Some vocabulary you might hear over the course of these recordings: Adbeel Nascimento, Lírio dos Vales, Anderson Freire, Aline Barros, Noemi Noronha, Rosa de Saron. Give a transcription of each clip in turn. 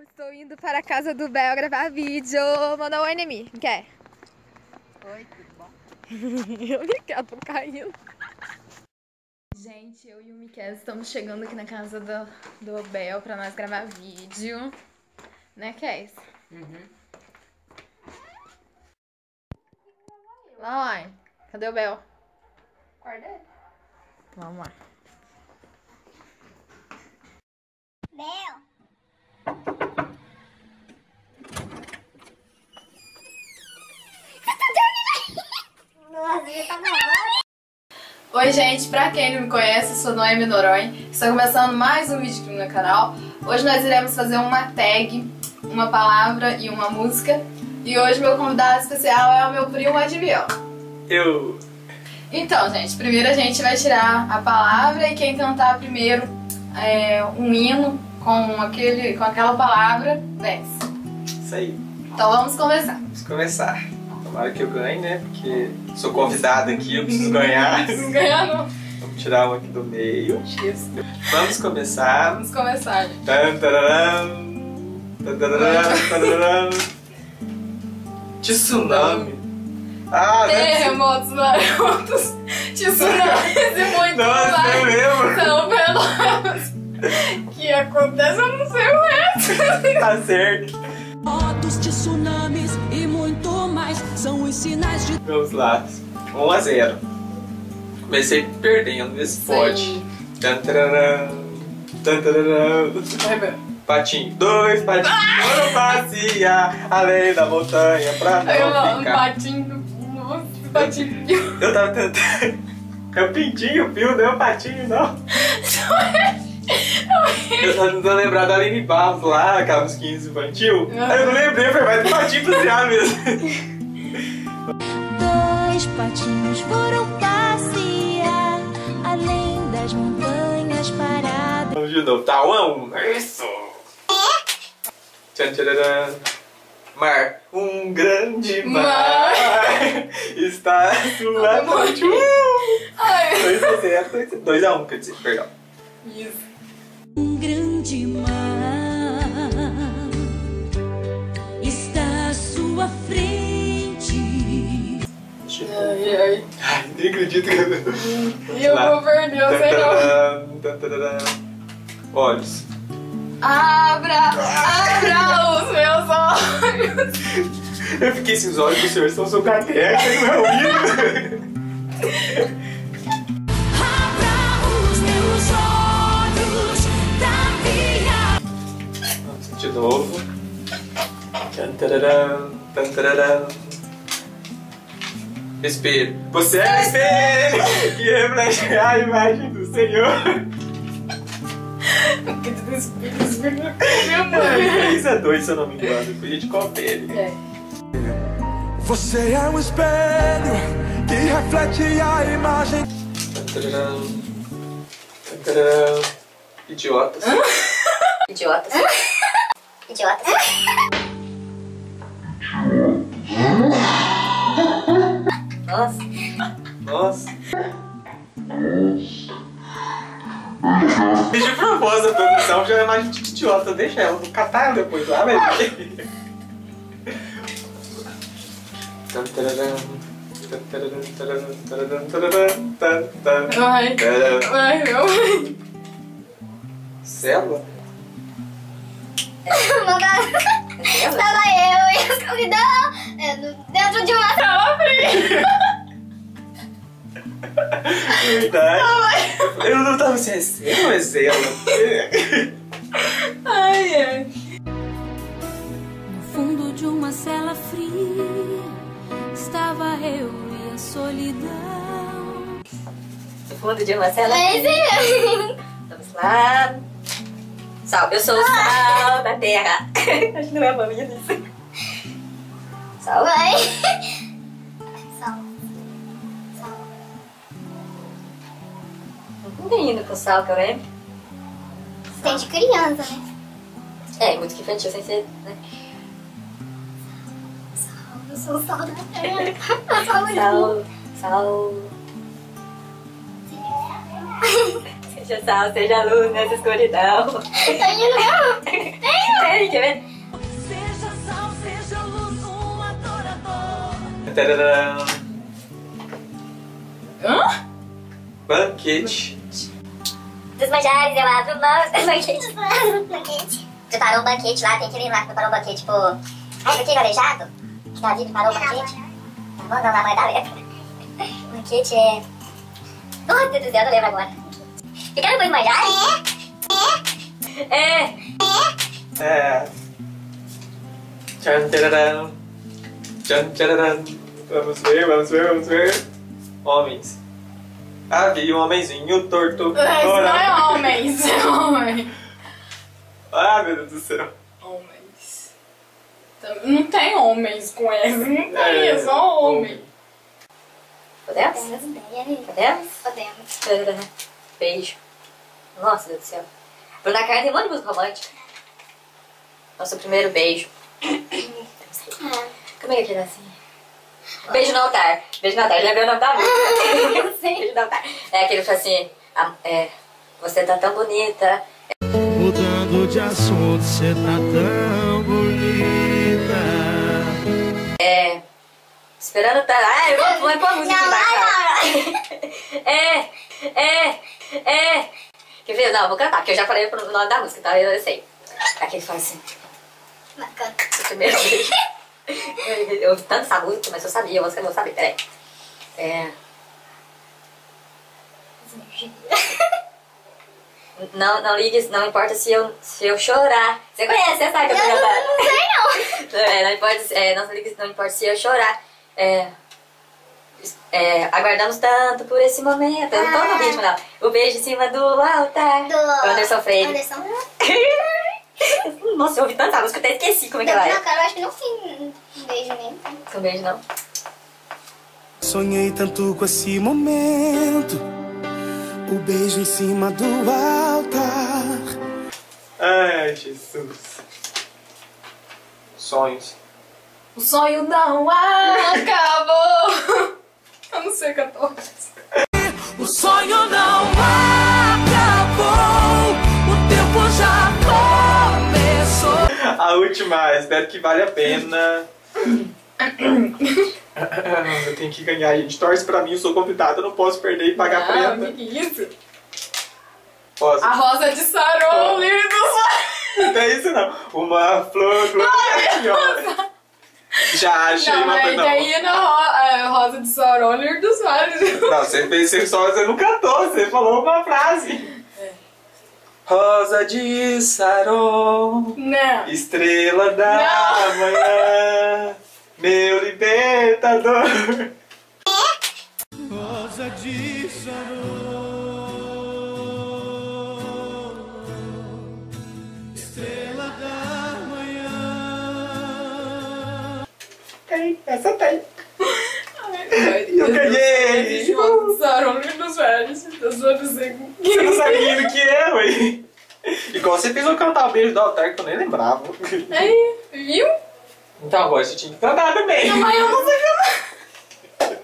Pessoal, estou indo para a casa do Bel gravar vídeo. Manda oi, Noemi. Quer? Oi, tudo bom? Eu me quero, tô caindo. Gente, eu e o Miquel estamos chegando aqui na casa do Abel pra nós gravar vídeo. Né, Kes? Uhum. Lá, ó. Cadê o Abel? Acordei. Vamos lá. Bel! Oi gente, pra quem não me conhece, eu sou Noemi Noronha. Estou começando mais um vídeo aqui no canal. Hoje nós iremos fazer uma tag, uma palavra e uma música. E hoje meu convidado especial é o meu primo Adbeel. Eu! Então gente, primeiro a gente vai tirar a palavra e quem cantar primeiro um hino com aquela palavra, desce. Isso aí. Então vamos começar. Vamos começar. Tomara que eu ganhe, né? Porque sou convidado aqui, eu preciso ganhar. Não ganhar, não. Vamos tirar um aqui do meio. Isso. Vamos começar. Vamos começar, gente. Tantararam. Tsunami. Ah, terremotos, marotos, tsunamis e muito mais. Nossa, é mesmo? São velosos. Que acontece, eu não sei o resto. Tá certo. Tsunamis e muito mais são os sinais de... Meus lábios, 1-0. Comecei perdendo, vê se pode. Tantararã, tantararã. Patinho, 2 patinhos, foram passear além da montanha pra não ficar. Patinho, pio. Eu tava tentando. É o pintinho, pio, não é o patinho, não. Eu tava tentando lembrar da Aline Barros lá, aquela dos 15 infantil. Aí eu não lembrei, foi mais um patinho pro Zé mesmo. 2 patinhos foram passear além das montanhas paradas. Vamos de novo, tá? 1-1. Isso! Tchan, tcharam. Mar, um grande mar, está à sua frente. 2-1, quer dizer, perdão. Isso. Um grande mar está à sua frente. Ai, nem acredito que eu vou perder, eu sei não. Olhos. Abra os meus olhos. Eu fiquei sem os olhos do senhor, são seu cateco, hein, meu ouvido. De novo. Tantararam. Espelho. Você é o espelho que reflete a imagem do Senhor. Porque tu espelho é 3-2, se eu não me engano. Depois a gente confere. É. Você é um espelho que reflete a imagem. Tantararam. Idiotas. Idiotas. Idiota. Nossa. Fiz de propósito a produção, já é mais de idiota. Deixa ela, vou catar ela depois lá, velho. Vai. Célula? Tava eu e os convidados dentro de uma sala fria. Verdade. Eu não tava sem receio, mas ela. Ai. No fundo de uma cela fria estava eu e a solidão. No fundo de uma cela fria. Vamos lá. Sal, eu sou o sal da terra. Acho que não é uma vida isso. Sal. Vai. Sal. Não tem indo com sal, que eu lembro. Tem de criança, né? É, muito que infantil sem ser, né? Sal, eu sou o sal da terra. Sal. Seja sal, seja luz nessa escuridão. Tem, quer ver? Tcharam! Hã? Banquete. Dos manjares eu abro mãos do banquete. Preparou o banquete lá, tem que ir lá que preparou o banquete por... É isso aqui, galejado? Que Davi preparou o banquete? Não, não, na mãe da Letra. O banquete é... Nossa, Deus do céu, eu lembro agora. Ficaram com os manjares? É. Tcharam, tcharam. Tcharam, tcharam. Vamos ver, vamos ver, vamos ver. Homens. Havia um homenzinho torto. Mas não é homens, é homem. Ah, meu Deus do céu. Homens. Não tem homens com S, não tem, é só homem. Podemos? Podemos. Beijo. Nossa, Deus do céu. Por na cara tem um monte de música romântica. Nosso primeiro beijo. Como é que é assim? Beijo no altar. Beijo no altar. Já viu o nome da música? Sim. Beijo no altar. É aquele que fala assim... você tá tão bonita. Mudando de assunto, você tá tão bonita. Esperando tá... Ah, eu vou pôr a música embaixo. Quer ver? Não, eu vou cantar, porque eu já falei o nome da música, tá? Eu sei. Aqui ele fala assim... Canta. O primeiro beijo. Eu ouvi tanto essa música, mas eu sabia, você não sabia, peraí. Não, não ligue, não importa se eu chorar. Você conhece, você sabe que eu tô cantando. Não sei não. Não importa se eu chorar. Aguardamos tanto por esse momento. Eu não tô no ritmo, não. O beijo em cima do altar. Do Anderson Freire. Anderson. Nossa, eu ouvi tanta música que eu até esqueci como é que ela é. Não, cara, eu acho que não tem um beijo nem. Um beijo não. Sonhei tanto com esse momento. O beijo em cima do altar. Ai, Jesus. Sonhos. O sonho não acabou. Eu não sei cantar. O sonho não acabou. O tempo já começou. A última, espero que valha a pena. Eu tenho que ganhar, gente. Torce pra mim, eu sou convidado, eu não posso perder e pagar a prenda. Que isso? Rosa. A Rosa de Saron, o Lírio dos Vales. Não é isso não. Uma flor gloriosa. Já achei não, uma coisa. Não, mas daí na Rosa de Saron, Lírio dos Vales. Não, você pensou só, você não cantou, você falou uma frase. Rosa de Saron, não. Estrela da não. Manhã, meu libertador. Rosa de Saron, estrela da manhã. Tem, essa tem. Eu ganhei! Rosa de Saron, Lírio dos Vales. Eu só não sei o que é. Eu não sabia o que é, ué. Igual você fez eu cantar o beijo do altar que eu nem lembrava. Aí, viu? Então agora você tinha que cantar também. Mas eu não sei cantar.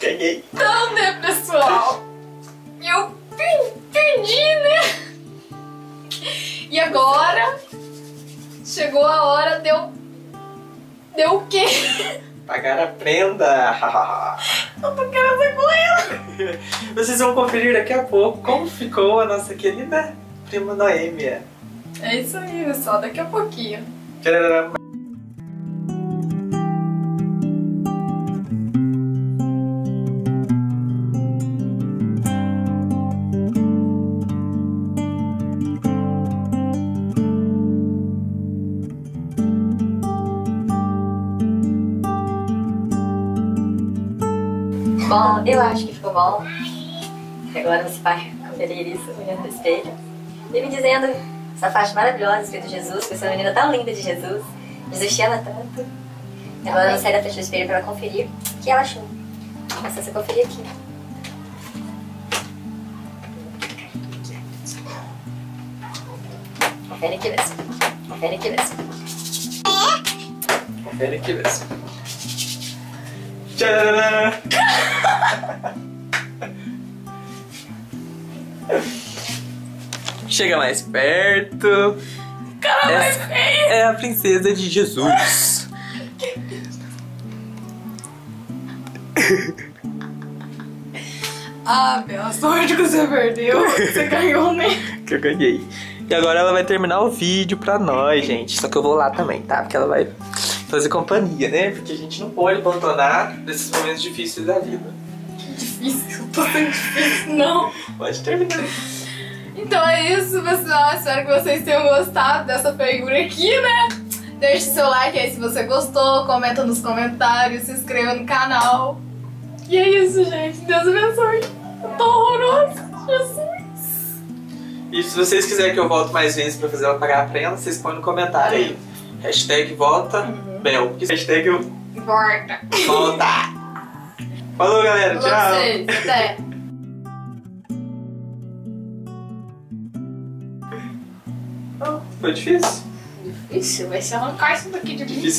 Ganhei. Então, né, pessoal? Eu perdi, né? E agora? Chegou a hora de eu... Deu o quê? Pagar a prenda! Eu tô querendo com ela! Vocês vão conferir daqui a pouco como ficou a nossa querida prima Noemi. É isso aí, pessoal, daqui a pouquinho. Tcharam. Bom, eu acho que ficou bom. Agora você vai conferir isso olhando no espelho. E me dizendo, essa faixa maravilhosa escrito Jesus, com essa menina tão linda de Jesus. Jesus te ama tanto. Agora eu vou sair da frente do espelho para conferir o que ela achou. É só você conferir aqui. Confere aqui mesmo. Confere aqui mesmo. Confere aqui mesmo. Tcharam! Chega mais perto. Cara, essa é a princesa de Jesus. Ah, bela sorte que você perdeu. Você ganhou, né? Que eu ganhei. E agora ela vai terminar o vídeo pra nós, gente. Só que eu vou lá também, tá? Porque ela vai fazer companhia, né? Porque a gente não pode abandonar nesses momentos difíceis da vida. Difícil? Não tô tão difícil, não. Pode terminar. Então é isso, pessoal. Espero que vocês tenham gostado dessa figura aqui, né? Deixe seu like aí se você gostou. Comenta nos comentários. Se inscreva no canal. E é isso, gente. Deus abençoe. Eu tô horroroso. Jesus. E se vocês quiserem que eu volte mais vezes pra fazer ela pagar a prenda, vocês põem no comentário aí. Hashtag volta, Bel. Hashtag volta. Volta. Falou, galera. Tchau. Vocês, até. Foi difícil? Difícil. Vai se arrancar isso daqui de mim. Difícil.